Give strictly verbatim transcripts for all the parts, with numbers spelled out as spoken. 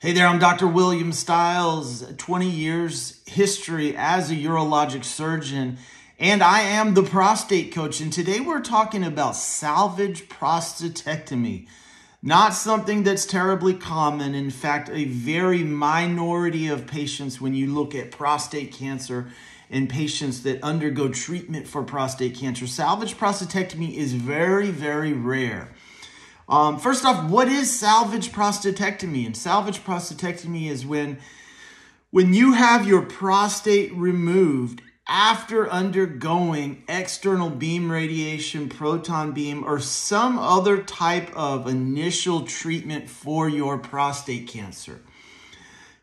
Hey there, I'm Doctor William Stiles, twenty years history as a urologic surgeon, and I am the prostate coach. And today we're talking about salvage prostatectomy. Not something that's terribly common. In fact, a very minority of patients when you look at prostate cancer and patients that undergo treatment for prostate cancer. Salvage prostatectomy is very, very rare. Um, first off, what is salvage prostatectomy? And salvage prostatectomy is when, when you have your prostate removed after undergoing external beam radiation, proton beam, or some other type of initial treatment for your prostate cancer.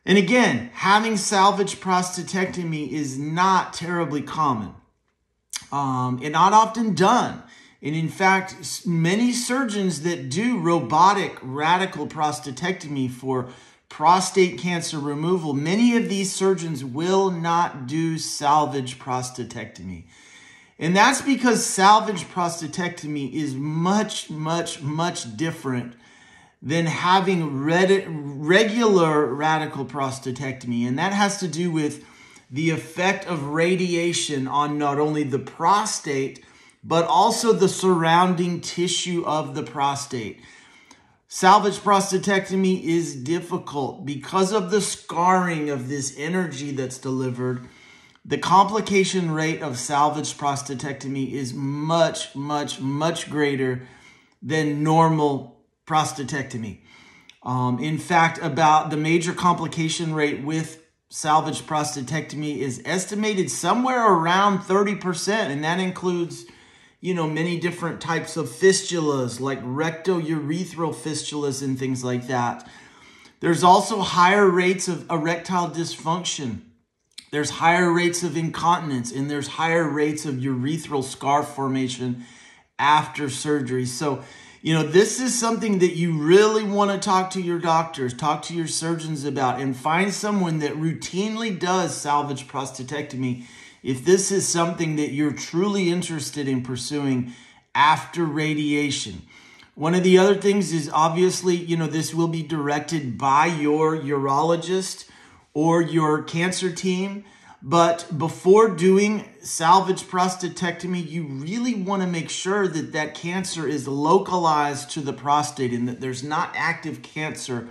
And again, having salvage prostatectomy is not terribly common, um, and not often done. And in fact, many surgeons that do robotic radical prostatectomy for prostate cancer removal, many of these surgeons will not do salvage prostatectomy. And that's because salvage prostatectomy is much, much, much different than having regular radical prostatectomy. And that has to do with the effect of radiation on not only the prostate, but also the surrounding tissue of the prostate. Salvage prostatectomy is difficult because of the scarring of this energy that's delivered. The complication rate of salvage prostatectomy is much, much, much greater than normal prostatectomy. Um, in fact, about the major complication rate with salvage prostatectomy is estimated somewhere around thirty percent, and that includes, you know, many different types of fistulas like rectourethral fistulas and things like that. There's also higher rates of erectile dysfunction. There's higher rates of incontinence, and there's higher rates of urethral scar formation after surgery. So, you know, this is something that you really want to talk to your doctors, talk to your surgeons about, and find someone that routinely does salvage prostatectomy if this is something that you're truly interested in pursuing after radiation. One of the other things is obviously, you know, this will be directed by your urologist or your cancer team. But before doing salvage prostatectomy, you really want to make sure that that cancer is localized to the prostate and that there's not active cancer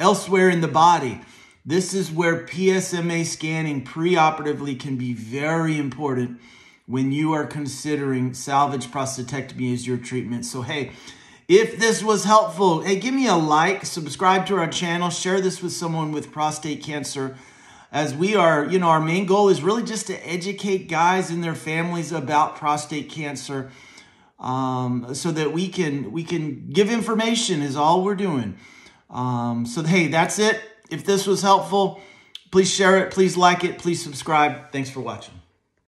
elsewhere in the body. This is where P S M A scanning preoperatively can be very important when you are considering salvage prostatectomy as your treatment. So, hey, if this was helpful, hey, give me a like, subscribe to our channel, share this with someone with prostate cancer, as we are, you know, our main goal is really just to educate guys and their families about prostate cancer, um, so that we can, we can give information is all we're doing. Um, so, hey, that's it. If this was helpful, please share it, please like it, please subscribe. Thanks for watching.